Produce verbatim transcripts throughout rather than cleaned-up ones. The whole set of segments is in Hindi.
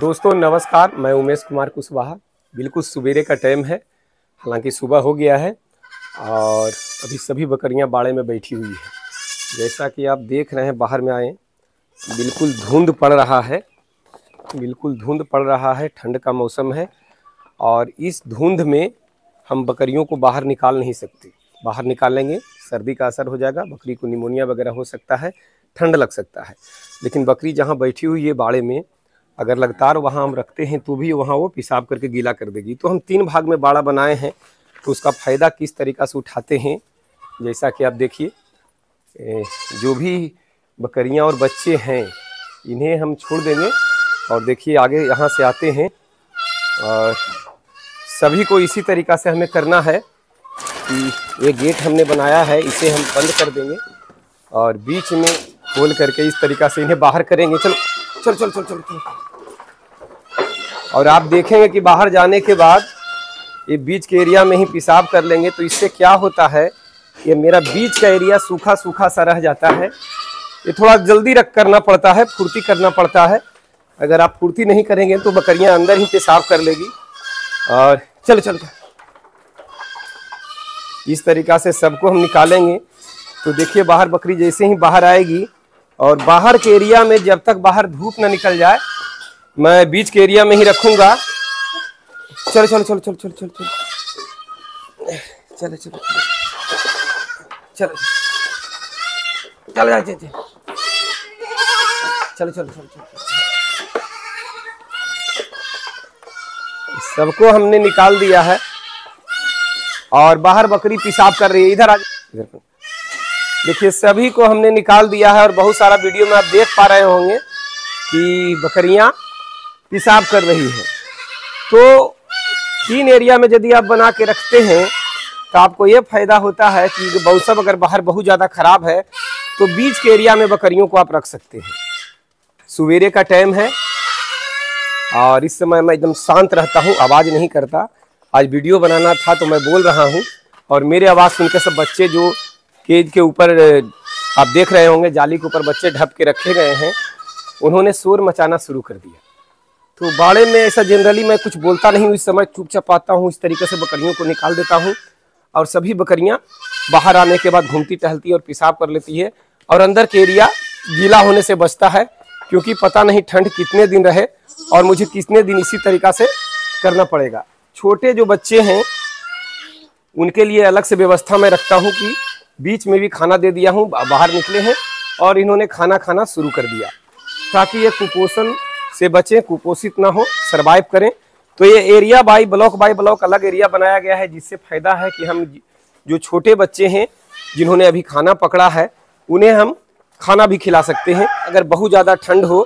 दोस्तों नमस्कार, मैं उमेश कुमार कुशवाहा। बिल्कुल सवेरे का टाइम है, हालांकि सुबह हो गया है और अभी सभी बकरियां बाड़े में बैठी हुई है। जैसा कि आप देख रहे हैं, बाहर में आए, बिल्कुल धुंध पड़ रहा है, बिल्कुल धुंध पड़ रहा है, ठंड का मौसम है और इस धुंध में हम बकरियों को बाहर निकाल नहीं सकते। बाहर निकालेंगे सर्दी का असर हो जाएगा, बकरी को निमोनिया वगैरह हो सकता है, ठंड लग सकता है। लेकिन बकरी जहाँ बैठी हुई है बाड़े में, अगर लगातार वहाँ हम रखते हैं तो भी वहाँ वो पेशाब करके गीला कर देगी। तो हम तीन भाग में बाड़ा बनाए हैं, तो उसका फ़ायदा किस तरीक़ा से उठाते हैं, जैसा कि आप देखिए। जो भी बकरियाँ और बच्चे हैं इन्हें हम छोड़ देंगे और देखिए आगे यहाँ से आते हैं। और सभी को इसी तरीक़ा से हमें करना है कि ये गेट हमने बनाया है, इसे हम बंद कर देंगे और बीच में खोल करके इस तरीक़ा से इन्हें बाहर करेंगे। चलो चल चल चल चल और आप देखेंगे कि बाहर जाने के बाद ये बीच के एरिया में ही पेशाब कर लेंगे। तो इससे क्या होता है, ये मेरा बीच का एरिया सूखा सूखा सा रह जाता है। ये थोड़ा जल्दी रख करना पड़ता है, फुर्ती करना पड़ता है। अगर आप फुर्ती नहीं करेंगे तो बकरियां अंदर ही पेशाब कर लेगी। और चलो चल इस तरीक़ा से सबको हम निकालेंगे। तो देखिए बाहर बकरी जैसे ही बाहर आएगी, और बाहर के एरिया में जब तक बाहर धूप ना निकल जाए मैं बीच के एरिया में ही रखूंगा। चलो चलो चलो चलो चलो चलो चलो चलो चलो चलो चलो चलो चलो चलो सबको हमने निकाल दिया है। और बाहर बकरी पेशाब कर रही है, इधर आ जा। देखिए सभी को हमने निकाल दिया है। और बहुत सारा वीडियो में आप देख पा रहे होंगे कि बकरियां पेशाब कर रही है। तो तीन एरिया में यदि आप बना के रखते हैं तो आपको ये फायदा होता है कि मौसम अगर बाहर बहुत ज़्यादा खराब है तो बीच के एरिया में बकरियों को आप रख सकते हैं। सवेरे का टाइम है और इस समय मैं एकदम शांत रहता हूँ, आवाज़ नहीं करता। आज वीडियो बनाना था तो मैं बोल रहा हूँ और मेरी आवाज़ सुनकर सब बच्चे जो केज के ऊपर आप देख रहे होंगे, जाली के ऊपर बच्चे ढप के रखे गए हैं, उन्होंने शोर मचाना शुरू कर दिया। तो बाड़े में ऐसा जनरली मैं कुछ बोलता नहीं हूँ, इस समय चुपचाप आता हूँ। इस तरीके से बकरियों को निकाल देता हूँ और सभी बकरियां बाहर आने के बाद घूमती टहलती और पेशाब कर लेती है और अंदर के एरिया गीला होने से बचता है। क्योंकि पता नहीं ठंड कितने दिन रहे और मुझे कितने दिन इसी तरीक़ा से करना पड़ेगा। छोटे जो बच्चे हैं उनके लिए अलग से व्यवस्था मैं रखता हूँ कि बीच में भी खाना दे दिया हूँ। बाहर निकले हैं और इन्होंने खाना खाना शुरू कर दिया ताकि ये कुपोषण से बचें, कुपोषित ना हो, सरवाइव करें। तो ये area by block by block अलग एरिया बनाया गया है, जिससे फ़ायदा है कि हम जो छोटे बच्चे हैं जिन्होंने अभी खाना पकड़ा है उन्हें हम खाना भी खिला सकते हैं। अगर बहुत ज़्यादा ठंड हो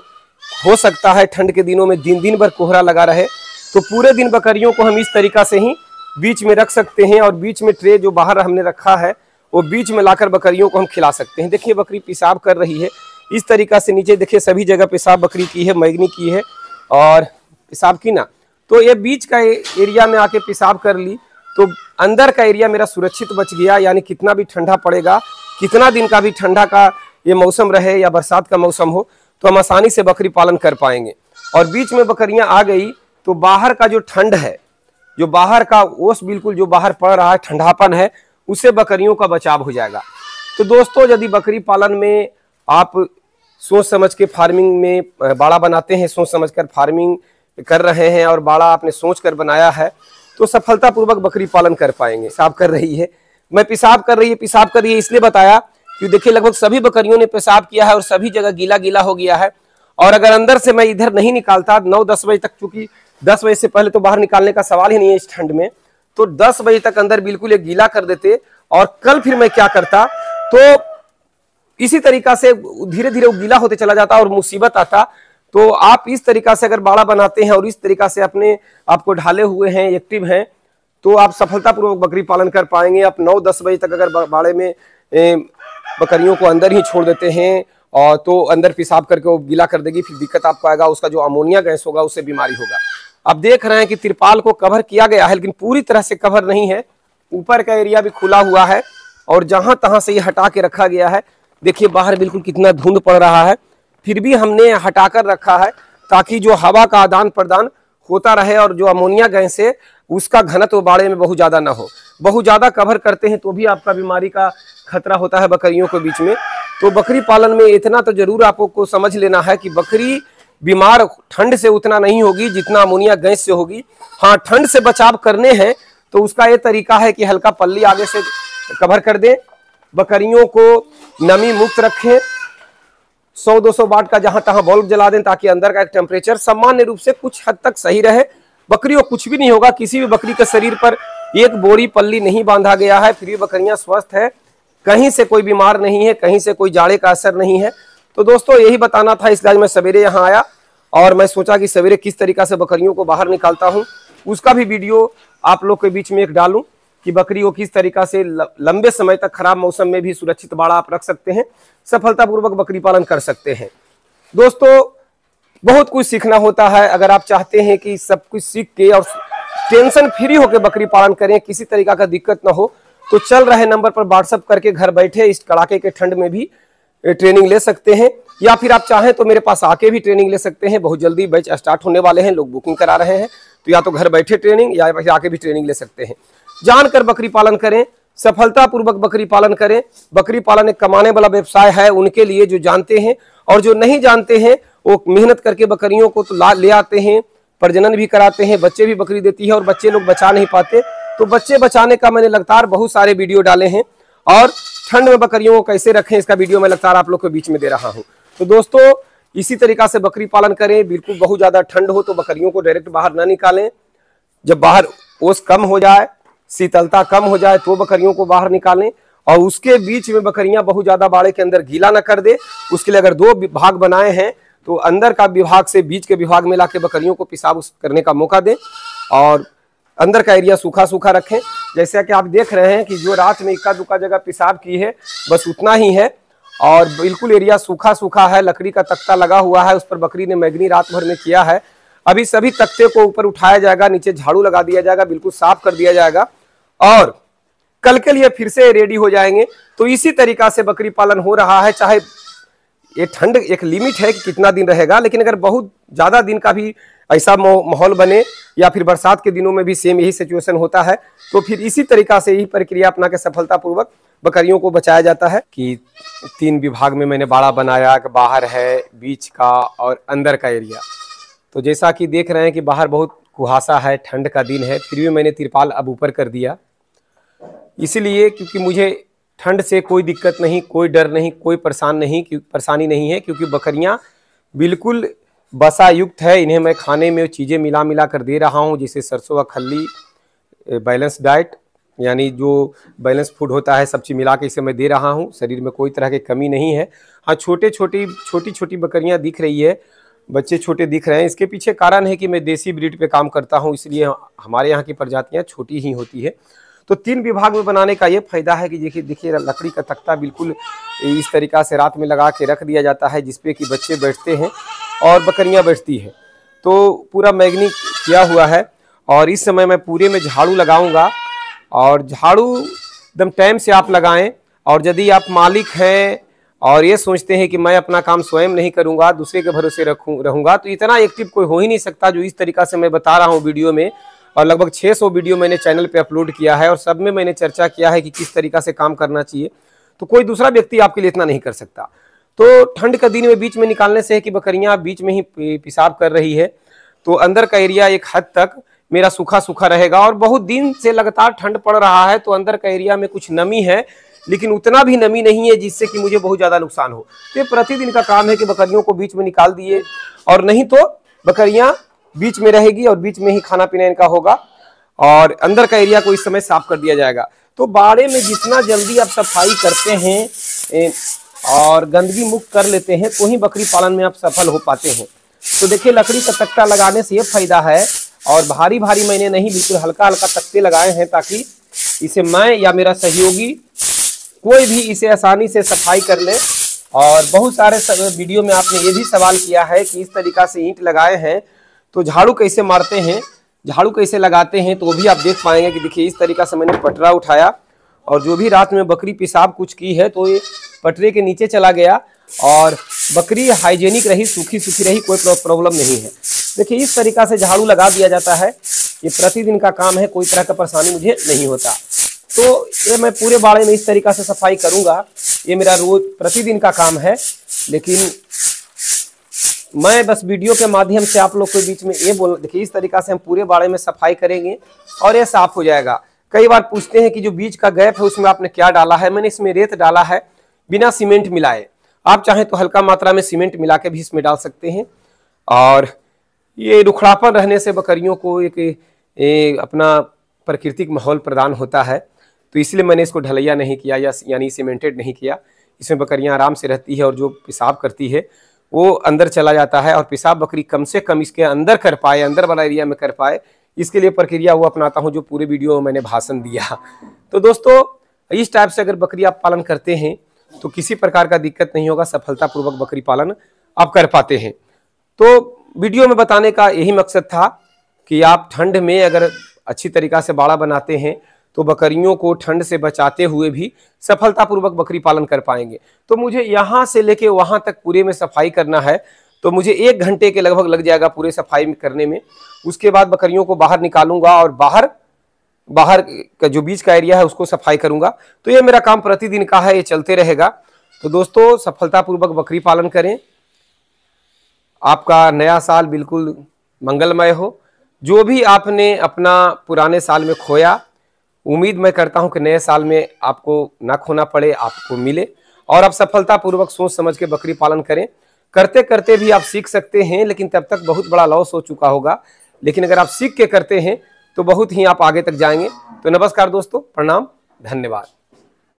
हो सकता है ठंड के दिनों में दिन दिन भर कोहरा लगा रहे, तो पूरे दिन बकरियों को हम इस तरीक़ा से ही बीच में रख सकते हैं। और बीच में ट्रे जो बाहर हमने रखा है वो बीच में लाकर बकरियों को हम खिला सकते हैं। देखिए बकरी पेशाब कर रही है इस तरीक़ा से। नीचे देखिए सभी जगह पेशाब बकरी की है, मैगनी की है और पेशाब की ना। तो ये बीच का एरिया में आके पेशाब कर ली, तो अंदर का एरिया मेरा सुरक्षित बच गया। यानी कितना भी ठंडा पड़ेगा, कितना दिन का भी ठंडा का ये मौसम रहे या बरसात का मौसम हो, तो हम आसानी से बकरी पालन कर पाएंगे। और बीच में बकरियाँ आ गई तो बाहर का जो ठंड है, जो बाहर का ओस बिल्कुल जो बाहर पड़ रहा है, ठंडापन है, उससे बकरियों का बचाव हो जाएगा। तो दोस्तों यदि बकरी पालन में आप सोच समझ के फार्मिंग में बाड़ा बनाते हैं, सोच समझ कर फार्मिंग कर रहे हैं और बाड़ा आपने सोच कर बनाया है, तो सफलतापूर्वक बकरी पालन कर पाएंगे। पेशाब कर रही है, मैं पेशाब कर रही है, पेशाब कर रही है इसलिए बताया कि देखिए लगभग सभी बकरियों ने पेशाब किया है और सभी जगह गीला गीला हो गया है। और अगर अंदर से मैं इधर नहीं निकालता नौ दस बजे तक, चूंकि दस बजे से पहले तो बाहर निकालने का सवाल ही नहीं है इस ठंड में, तो दस बजे तक अंदर बिल्कुल ये गीला कर देते। और कल फिर मैं क्या करता, तो इसी तरीका से धीरे धीरे वो गीला होते चला जाता और मुसीबत आता। तो आप इस तरीका से अगर बाड़ा बनाते हैं और इस तरीका से अपने आपको ढाले हुए हैं, एक्टिव हैं, तो आप सफलतापूर्वक बकरी पालन कर पाएंगे। आप नौ दस बजे तक अगर बाड़े में बकरियों को अंदर ही छोड़ देते हैं और तो अंदर पेशाब करके वो गीला कर देगी, फिर दिक्कत आपको आएगा, उसका जो अमोनिया गैस होगा उससे बीमारी होगा। आप देख रहे हैं कि तिरपाल को कवर किया गया है लेकिन पूरी तरह से कवर नहीं है, ऊपर का एरिया भी खुला हुआ है और जहां तहां से ये हटा के रखा गया है। देखिए बाहर बिल्कुल कितना धुंध पड़ रहा है, फिर भी हमने हटा कर रखा है ताकि जो हवा का आदान प्रदान होता रहे और जो अमोनिया गैस है उसका घनत्व बाड़े में बहुत ज़्यादा ना हो। बहुत ज़्यादा कवर करते हैं तो भी आपका बीमारी का खतरा होता है बकरियों के बीच में। तो बकरी पालन में इतना तो जरूर आपको समझ लेना है कि बकरी बीमार ठंड से उतना नहीं होगी जितना अमोनिया गैस से होगी। हाँ, ठंड से बचाव करने हैं तो उसका ये तरीका है कि हल्का पल्ली आगे से कवर कर दें, बकरियों को नमी मुक्त रखें, सौ दो सौ वाट का जहां तहां बल्ब जला दें ताकि अंदर का टेम्परेचर सामान्य रूप से कुछ हद तक सही रहे। बकरियों कुछ भी नहीं होगा, किसी भी बकरी के शरीर पर एक बोरी पल्ली नहीं बांधा गया है, फिर भी बकरियां स्वस्थ है, कहीं से कोई बीमार नहीं है, कहीं से कोई जाड़े का असर नहीं है। तो दोस्तों यही बताना था, इसलिए मैं सवेरे यहाँ आया और मैं सोचा कि सवेरे किस तरीका से बकरियों को बाहर निकालता हूँ उसका भी वीडियो आप लोग के बीच में एक डालूं कि बकरी को किस तरीका से लंबे समय तक खराब मौसम में भी सुरक्षित बाड़ा आप रख सकते हैं, सफलतापूर्वक बकरी पालन कर सकते हैं। दोस्तों बहुत कुछ सीखना होता है, अगर आप चाहते हैं कि सब कुछ सीख के और टेंशन फ्री होकर बकरी पालन करें, किसी तरीका का दिक्कत ना हो, तो चल रहे नंबर पर व्हाट्सअप करके घर बैठे इस कड़ाके के ठंड में भी ट्रेनिंग ले सकते हैं, या फिर आप चाहें तो मेरे पास आके भी ट्रेनिंग ले सकते हैं। बहुत जल्दी बैच स्टार्ट होने वाले हैं, लोग बुकिंग करा रहे हैं, तो या तो घर बैठे ट्रेनिंग या फिर आके भी ट्रेनिंग ले सकते हैं। जानकर बकरी पालन करें, सफलतापूर्वक बकरी पालन करें। बकरी पालन एक कमाने वाला व्यवसाय है उनके लिए जो जानते हैं, और जो नहीं जानते हैं वो मेहनत करके बकरियों को तो ला ले आते हैं, प्रजनन भी कराते हैं, बच्चे भी बकरी देती है और बच्चे लोग बचा नहीं पाते। तो बच्चे बचाने का मैंने लगातार बहुत सारे वीडियो डाले हैं और ठंड में बकरियों को कैसे रखें इसका वीडियो मैं लगातार आप लोग के बीच में दे रहा हूँ। तो दोस्तों इसी तरीका से बकरी पालन करें। बिल्कुल बहुत ज़्यादा ठंड हो तो बकरियों को डायरेक्ट बाहर ना निकालें, जब बाहर ओस कम हो जाए, शीतलता कम हो जाए तो बकरियों को बाहर निकालें, और उसके बीच में बकरियां बहुत ज़्यादा बाड़े के अंदर गीला ना कर दे। उसके लिए अगर दो भाग बनाए हैं तो अंदर का विभाग से बीच के विभाग में लाके बकरियों को पेशाब करने का मौका दें और अंदर का एरिया सूखा सूखा रखें। जैसा कि आप देख रहे हैं कि जो रात में इक्का दुक्का जगह पेशाब की है बस उतना ही है और बिल्कुल एरिया सूखा सूखा है, लकड़ी का तख्ता लगा हुआ है, उस पर बकरी ने मैगनी रात भर में किया है। अभी सभी तख्ते को ऊपर उठाया जाएगा, नीचे झाड़ू लगा दिया जाएगा, बिल्कुल साफ कर दिया जाएगा और कल के लिए फिर से रेडी हो जाएंगे। तो इसी तरीका से बकरी पालन हो रहा है। चाहे ये ठंड एक लिमिट है कि कितना दिन रहेगा, लेकिन अगर बहुत ज़्यादा दिन का भी ऐसा माहौल बने या फिर बरसात के दिनों में भी सेम यही सिचुएशन होता है तो फिर इसी तरीका से यही प्रक्रिया अपना के सफलतापूर्वक बकरियों को बचाया जाता है। कि तीन विभाग में मैंने बाड़ा बनाया, बाहर है, बीच का और अंदर का एरिया। तो जैसा कि देख रहे हैं कि बाहर बहुत कुहासा है, ठंड का दिन है, फिर भी मैंने तिरपाल अब ऊपर कर दिया, इसलिए क्योंकि मुझे ठंड से कोई दिक्कत नहीं, कोई डर नहीं, कोई परेशान नहीं परेशानी नहीं है, क्योंकि बकरियां बिल्कुल बसा युक्त है। इन्हें मैं खाने में चीज़ें मिला मिला कर दे रहा हूं, जैसे सरसों का खल्ली, बैलेंस डाइट यानी जो बैलेंस फूड होता है सब चीज़ मिला के इसे मैं दे रहा हूं। शरीर में कोई तरह की कमी नहीं है। हाँ, छोटे छोटी छोटी छोटी बकरियाँ दिख रही है, बच्चे छोटे दिख रहे हैं। इसके पीछे कारण है कि मैं देसी ब्रीड पे काम करता हूँ, इसलिए हमारे यहाँ की प्रजातियाँ छोटी ही होती है। तो तीन विभाग में बनाने का ये फायदा है कि देखिए देखिए लकड़ी का तख्ता बिल्कुल इस तरीका से रात में लगा के रख दिया जाता है, जिसपे कि बच्चे बैठते हैं और बकरियाँ बैठती हैं। तो पूरा मैगनी किया हुआ है और इस समय मैं पूरे में झाड़ू लगाऊँगा और झाड़ू एकदम टाइम से आप लगाएँ। और यदि आप मालिक हैं और ये सोचते हैं कि मैं अपना काम स्वयं नहीं करूंगा, दूसरे के भरोसे रखूं रहूंगा, तो इतना एक्टिव कोई हो ही नहीं सकता जो इस तरीका से मैं बता रहा हूं वीडियो में। और लगभग छह सौ वीडियो मैंने चैनल पे अपलोड किया है और सब में मैंने चर्चा किया है कि किस तरीका से काम करना चाहिए। तो कोई दूसरा व्यक्ति आपके लिए इतना नहीं कर सकता। तो ठंड का दिन में बीच में निकालने से है कि बकरियाँ बीच में ही पेशाब कर रही है, तो अंदर का एरिया एक हद तक मेरा सूखा सूखा रहेगा। और बहुत दिन से लगातार ठंड पड़ रहा है तो अंदर का एरिया में कुछ नमी है, लेकिन उतना भी नमी नहीं है जिससे कि मुझे बहुत ज़्यादा नुकसान हो। तो ये प्रतिदिन का काम है कि बकरियों को बीच में निकाल दिए, और नहीं तो बकरियां बीच में रहेगी और बीच में ही खाना पीना इनका होगा और अंदर का एरिया को इस समय साफ कर दिया जाएगा। तो बाड़े में जितना जल्दी आप सफाई करते हैं और गंदगी मुक्त कर लेते हैं तो ही बकरी पालन में आप सफल हो पाते हैं। तो देखिए लकड़ी का तख्ता लगाने से ये फायदा है, और भारी भारी मैंने नहीं, बिल्कुल हल्का हल्का तख्ते लगाए हैं ताकि इसे मैं या मेरा सहयोगी कोई भी इसे आसानी से सफाई कर ले। और बहुत सारे वीडियो में आपने ये भी सवाल किया है कि इस तरीका से ईंट लगाए हैं तो झाड़ू कैसे मारते हैं, झाड़ू कैसे लगाते हैं, तो वो भी आप देख पाएंगे कि देखिए इस तरीका से मैंने पटरा उठाया और जो भी रात में बकरी पेशाब कुछ की है तो ये पटरे के नीचे चला गया और बकरी हाइजेनिक रही, सूखी सूखी रही, कोई प्रॉब्लम नहीं है। देखिए इस तरीका से झाड़ू लगा दिया जाता है, ये प्रतिदिन का काम है, कोई तरह का परेशानी मुझे नहीं होता। तो ये मैं पूरे बाड़े में इस तरीका से सफाई करूँगा, ये मेरा रोज प्रतिदिन का काम है। लेकिन मैं बस वीडियो के माध्यम से आप लोग के बीच में ये बोल, देखिए इस तरीका से हम पूरे बाड़े में सफाई करेंगे और ये साफ हो जाएगा। कई बार पूछते हैं कि जो बीज का गैप है उसमें आपने क्या डाला है। मैंने इसमें रेत डाला है बिना सीमेंट मिलाए, आप चाहें तो हल्का मात्रा में सीमेंट मिला के भी इसमें डाल सकते हैं। और ये रुखड़ापन रहने से बकरियों को एक, एक अपना प्राकृतिक माहौल प्रदान होता है, तो इसलिए मैंने इसको ढलैया नहीं किया या यानी सीमेंटेड नहीं किया। इसमें बकरियाँ आराम से रहती है और जो पेशाब करती है वो अंदर चला जाता है, और पेशाब बकरी कम से कम इसके अंदर कर पाए, अंदर वाला एरिया में कर पाए, इसके लिए प्रक्रिया वो अपनाता हूँ, जो पूरे वीडियो में मैंने भाषण दिया। तो दोस्तों इस टाइप से अगर बकरी आप पालन करते हैं तो किसी प्रकार का दिक्कत नहीं होगा, सफलतापूर्वक बकरी पालन आप कर पाते हैं। तो वीडियो में बताने का यही मकसद था कि आप ठंड में अगर अच्छी तरीका से बाड़ा बनाते हैं तो बकरियों को ठंड से बचाते हुए भी सफलतापूर्वक बकरी पालन कर पाएंगे। तो मुझे यहाँ से लेके वहाँ तक पूरे में सफाई करना है, तो मुझे एक घंटे के लगभग लग जाएगा पूरे सफाई करने में। उसके बाद बकरियों को बाहर निकालूंगा और बाहर बाहर का जो बीच का एरिया है उसको सफाई करूंगा। तो ये मेरा काम प्रतिदिन का है, ये चलते रहेगा। तो दोस्तों सफलतापूर्वक बकरी पालन करें, आपका नया साल बिल्कुल मंगलमय हो। जो भी आपने अपना पुराने साल में खोया, उम्मीद मैं करता हूं कि नए साल में आपको ना खोना पड़े, आपको मिले। और आप सफलतापूर्वक सोच समझ के बकरी पालन करें। करते करते भी आप सीख सकते हैं, लेकिन तब तक बहुत बड़ा लॉस हो चुका होगा। लेकिन अगर आप सीख के करते हैं तो बहुत ही आप आगे तक जाएंगे। तो नमस्कार दोस्तों, प्रणाम, धन्यवाद।